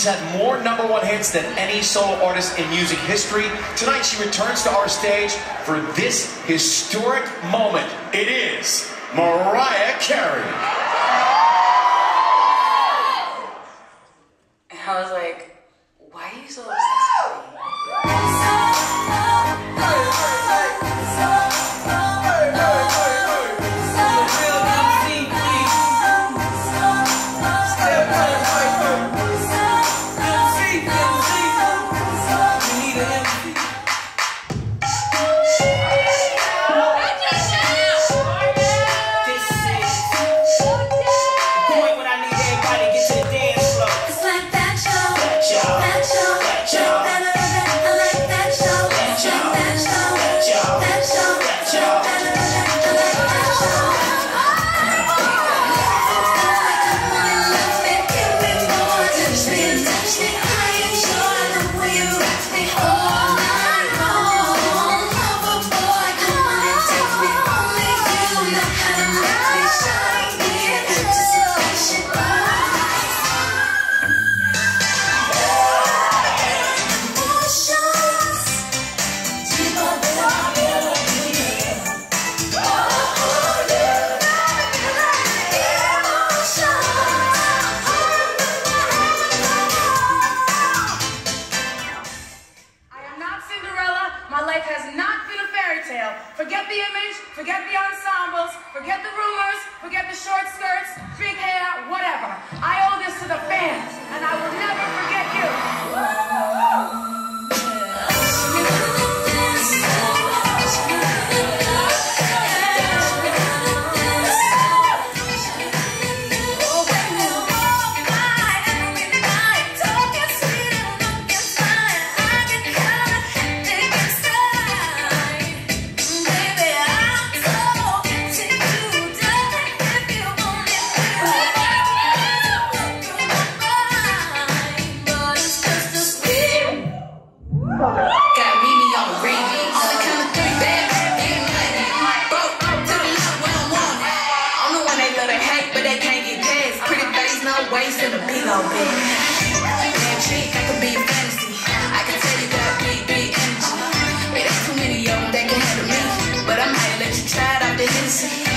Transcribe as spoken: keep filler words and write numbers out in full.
She's had more number one hits than any solo artist in music history. Tonight she returns to our stage for this historic moment. It is Mariah Carey. And I was like, why are you so obsessed with me? Forget the image, forget the ensembles, forget the rumors, forget the short skirts, big hair, whatever. I owe this to the fans, and I will never forget you. Waste in a big old bed. Damn chick, I could be a fantasy. I can tell you got big, big energy. Hey, there's too many of them that can handle me, but I might let you try it out the Hennessy.